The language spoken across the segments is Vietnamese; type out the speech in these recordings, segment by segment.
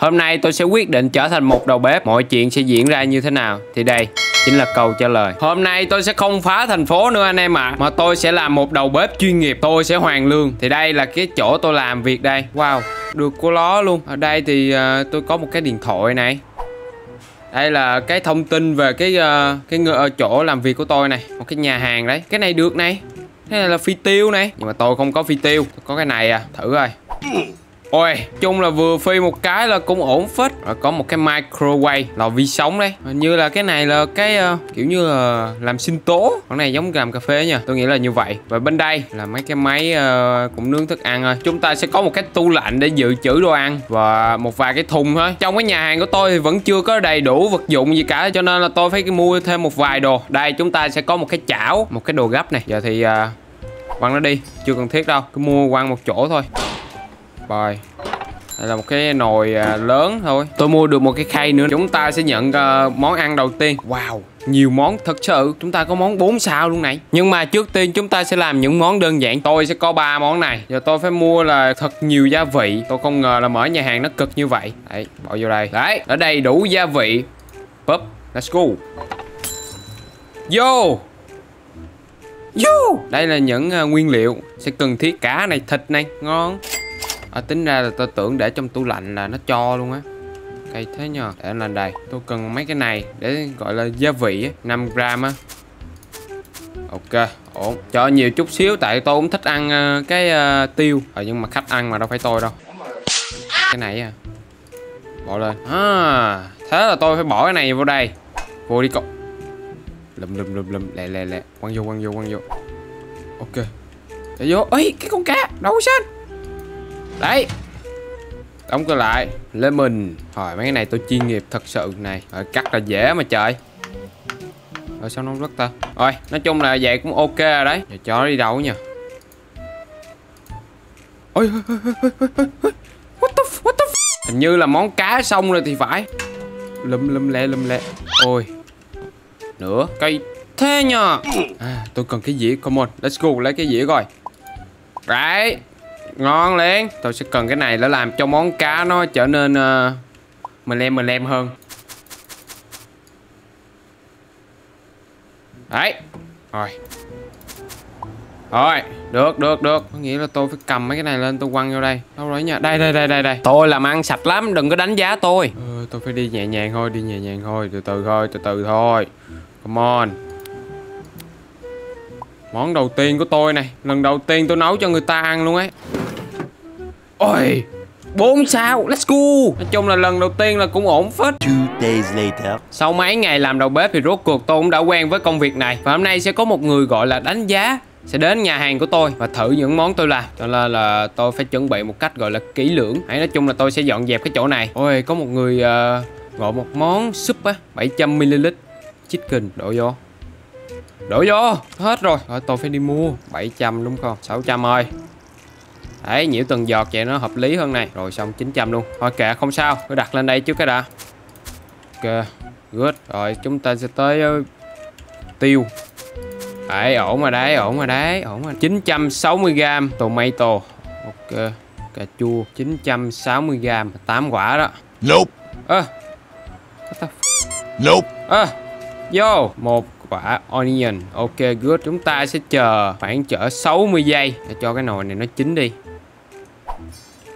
Hôm nay tôi sẽ quyết định trở thành một đầu bếp. Mọi chuyện sẽ diễn ra như thế nào thì đây chính là câu trả lời. Hôm nay tôi sẽ không phá thành phố nữa anh em ạ. Mà tôi sẽ làm một đầu bếp chuyên nghiệp. Tôi sẽ hoàn lương. Thì đây là cái chỗ tôi làm việc đây. Wow, được của nó luôn. Ở đây thì tôi có một cái điện thoại này. Đây là cái thông tin về cái chỗ làm việc của tôi này. Một cái nhà hàng đấy. Cái này được này. Cái này là phi tiêu này. Nhưng mà tôi không có phi tiêu. Tôi có cái này à. Thử rồi. Ôi, chung là vừa phi một cái là cũng ổn phết. Rồi có một cái microwave, lò vi sóng đấy. Hình như là cái này là cái kiểu như là làm sinh tố. Con này giống làm cà phê nha. Tôi nghĩ là như vậy. Và bên đây là mấy cái máy cũng nướng thức ăn thôi. Chúng ta sẽ có một cái tủ lạnh để dự trữ đồ ăn. Và một vài cái thùng thôi. Trong cái nhà hàng của tôi thì vẫn chưa có đầy đủ vật dụng gì cả. Cho nên là tôi phải mua thêm một vài đồ. Đây chúng ta sẽ có một cái chảo, một cái đồ gấp này. Giờ thì quăng nó đi. Chưa cần thiết đâu. Cứ mua quăng một chỗ thôi. Đây là một cái nồi lớn thôi. Tôi mua được một cái khay nữa. Chúng ta sẽ nhận món ăn đầu tiên. Wow, nhiều món thật sự. Chúng ta có món 4 sao luôn này. Nhưng mà trước tiên chúng ta sẽ làm những món đơn giản. Tôi sẽ có 3 món này. Giờ tôi phải mua là thật nhiều gia vị. Tôi không ngờ là mở nhà hàng nó cực như vậy. Đấy, bỏ vô đây. Đấy, đã đầy đủ gia vị. Búp, let's go. Vô. Vô. Đây là những nguyên liệu sẽ cần thiết. Cá này, thịt này, ngon. Tính ra là tôi tưởng để trong tủ lạnh là nó cho luôn á. Ok thế nhờ. Để lên đây. Tôi cần mấy cái này để gọi là gia vị á. 5g á. Ok, ổn. Cho nhiều chút xíu tại tôi cũng thích ăn cái tiêu. Nhưng mà khách ăn mà đâu phải tôi đâu. Cái này à. Bỏ lên. À, thế là tôi phải bỏ cái này vô đây. Vô đi cậu. Lùm. Lẹ. Quăng vô. Ok. Để vô. Ê, cái con cá. Đâu có xanh. Đấy. Đóng cửa lại. Lemon. Rồi mấy cái này tôi chuyên nghiệp thật sự này. Rồi cắt là dễ mà trời. Rồi sao nó rớt ta. Rồi nói chung là vậy cũng ok rồi đấy. Giờ cho nó đi đâu nha. Ôi. What the f. Hình như là món cá xong rồi thì phải. Lùm lẹ. Ôi. Nữa. Cây thế nha. À, tôi cần cái dĩa. Come on. Let's go. Lấy cái dĩa coi. Đấy. Ngon liền. Tôi sẽ cần cái này để làm cho món cá nó trở nên mềm hơn. Đấy. Rồi Được. Có nghĩa là tôi phải cầm mấy cái này lên tôi quăng vô đây. Đâu rồi nha. Đây. Tôi làm ăn sạch lắm. Đừng có đánh giá tôi. Tôi phải đi nhẹ nhàng thôi. Từ từ thôi. Come on. Món đầu tiên của tôi này. Lần đầu tiên tôi nấu cho người ta ăn luôn ấy. Ôi, 4 sao, let's go. Nói chung là lần đầu tiên là cũng ổn phết. 2 days later. Sau mấy ngày làm đầu bếp thì rốt cuộc tôi cũng đã quen với công việc này. Và hôm nay sẽ có một người gọi là đánh giá sẽ đến nhà hàng của tôi và thử những món tôi làm. Cho nên là tôi phải chuẩn bị một cách gọi là kỹ lưỡng. Nói chung là tôi sẽ dọn dẹp cái chỗ này. Ôi, có một người gọi một món súp á, 700ml chicken. Đổ vô. Hết rồi. Thôi tôi phải đi mua. 700 đúng không? 600 ơi. Đấy, nhiễu từng giọt vậy nó hợp lý hơn này. Rồi xong 900 luôn. Thôi kệ không sao. Tôi đặt lên đây trước cái đã. Ok. Good. Rồi chúng ta sẽ tới tiêu. Đấy, ổn rồi đấy. 960g tomato. Ok. Cà chua 960g, 8 quả đó. Nope. Nope. Vô. Một quả onion. Ok good. Chúng ta sẽ chờ khoảng chở 60 giây để cho cái nồi này nó chín đi.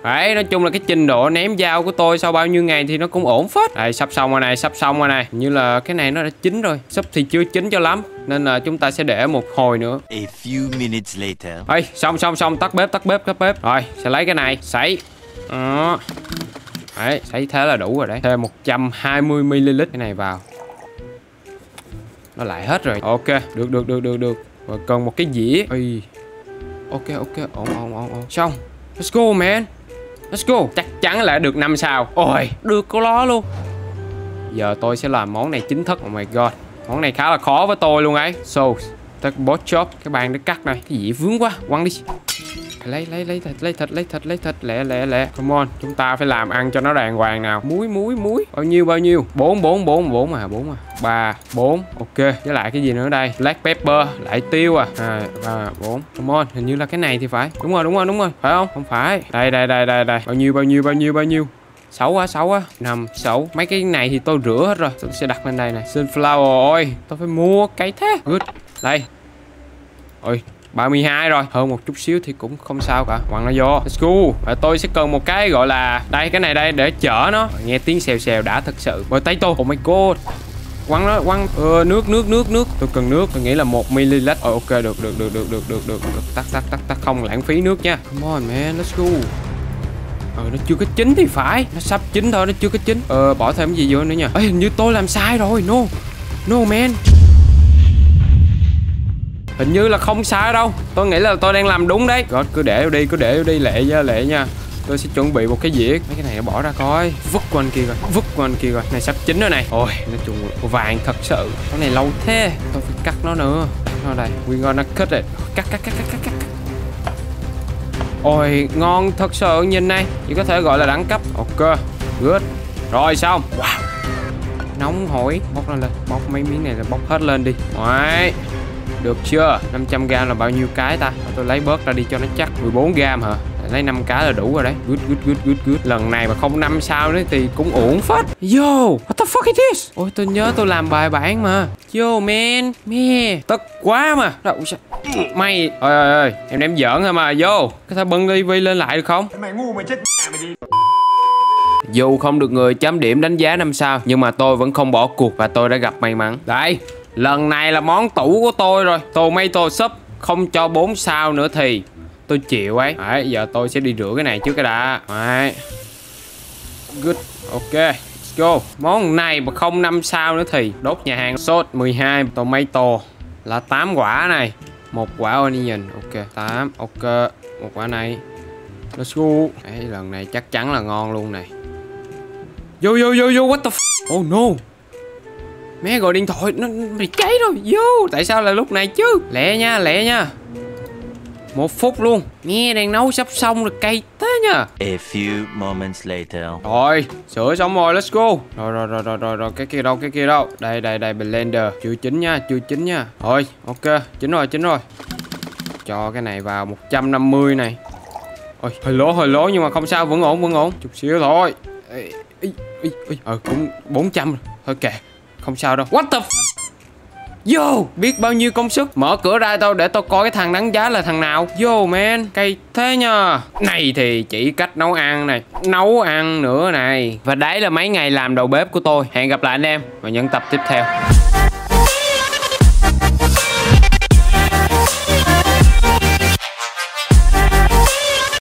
Đấy, nói chung là cái trình độ ném dao của tôi sau bao nhiêu ngày thì nó cũng ổn phết. Đây, sắp xong rồi này. Như là cái này nó đã chín rồi. Súp thì chưa chín cho lắm nên là chúng ta sẽ để một hồi nữa. A few minutes later. Ê, xong, tắt bếp. Rồi, sẽ lấy cái này, sấy. Đấy, sấy thế là đủ rồi đấy. Thêm 120ml cái này vào. Nó lại hết rồi. Ok, được. Và cần một cái dĩa. Ê. Ok, ổn. Xong. Let's go man. Let's go. Chắc chắn là được 5 sao. Ôi, được có ló luôn. Giờ tôi sẽ làm món này chính thức. Oh my god. Món này khá là khó với tôi luôn ấy. So, take bot chop, cái bàn để cắt này. Cái dĩa vướng quá, quăng đi. Lấy thịt, lẹ. Come on, chúng ta phải làm ăn cho nó đàng hoàng nào. Muối. Bao nhiêu? 4 à. 3, 4. Ok, với lại cái gì nữa đây? Black pepper, lại tiêu à. 4. Come on, hình như là cái này thì phải. Đúng rồi. Phải không? Không phải. Đây. Bao nhiêu? Xấu quá, xấu quá. Nằm xấu. Mấy cái này thì tôi rửa hết rồi. Tôi sẽ đặt lên đây này. Sunflower ơi, tôi phải mua cái thế. Good. Đây. Ôi 32 rồi, hơn một chút xíu thì cũng không sao cả. Quăng nó vô. Let's go. Và tôi sẽ cần một cái gọi là đây, cái này đây để chở nó. Nghe tiếng xèo xèo đã thật sự. Bởi tay tôi. Oh my god. Quăng nó, quăng. Nước. Tôi cần nước. Tôi nghĩ là 1 ml. Ok, được. Tắt. Không lãng phí nước nha. Come on man, let's go. Nó chưa có chín thì phải. Nó sắp chín thôi, nó chưa có chín. Bỏ thêm cái gì vô nữa nha. Ê, hình như tôi làm sai rồi. No man. Hình như là không sai đâu. Tôi nghĩ là tôi đang làm đúng đấy. God, cứ để đi. Lệ nha. Tôi sẽ chuẩn bị một cái dĩa. Mấy cái này bỏ ra coi. Vứt qua anh kia rồi. Này sắp chín rồi này. Ôi, nó chung vàng thật sự. Cái này lâu thế. Tôi phải cắt nó nữa. Nó đây. We gonna cut it. Cắt. Ôi, ngon thật sự, nhìn này. Chỉ có thể gọi là đẳng cấp. Ok, good. Rồi xong. Wow. Nóng hổi. Bóc lên. Bóc mấy miếng này là bóc hết lên đi. Đấy. Được chưa? 500g là bao nhiêu cái ta? Tôi lấy bớt ra đi cho nó chắc. 14g hả? Lấy 5 cái là đủ rồi đấy. Good. Lần này mà không 5 sao nữa thì cũng uổng phết. Yo, what the fuck is this? Ôi, tôi nhớ tôi làm bài bản mà. Yo man, mẹ tức quá mà. Đâu sao? Mày ơi, em đem giỡn thôi mà. Yo, có thể bưng tivi lên lại được không? Mày ngu, mày chết mày đi. Dù không được người chấm điểm đánh giá 5 sao, nhưng mà tôi vẫn không bỏ cuộc và tôi đã gặp may mắn. Đây, lần này là món tủ của tôi rồi. Tomato súp không cho 4 sao nữa thì tôi chịu ấy. Đấy, giờ tôi sẽ đi rửa cái này trước cái đã. Đấy. Good. Ok, let's go. Món này mà không 5 sao nữa thì đốt nhà hàng. Sốt 12, tomato là 8 quả này, 1 quả onion. Ok, 8. Ok, 1 quả này. Let's go. Đấy, lần này chắc chắn là ngon luôn này. Vô. What the f. Oh no. Mẹ gọi điện thoại, nó bị cháy rồi. Vô, tại sao là lúc này chứ? Lẹ nha. 1 phút luôn. Nghe đang nấu sắp xong rồi, cay thế nha. A few moments later. Rồi, sửa xong rồi, let's go. Rồi, cái kia đâu. Đây, blender. Chưa chín nha. Rồi, ok, chín rồi. Cho cái này vào 150 này. Ôi, hơi lố nhưng mà không sao, vẫn ổn. Chút xíu thôi. Cũng 400 rồi. Thôi kệ. Không sao đâu. What the f. Yo, biết bao nhiêu công sức. Mở cửa ra tao để tao coi cái thằng đánh giá là thằng nào. Yo man, cay thế nha. Này thì chỉ cách nấu ăn nữa này. Và đấy là mấy ngày làm đầu bếp của tôi. Hẹn gặp lại anh em vào những tập tiếp theo.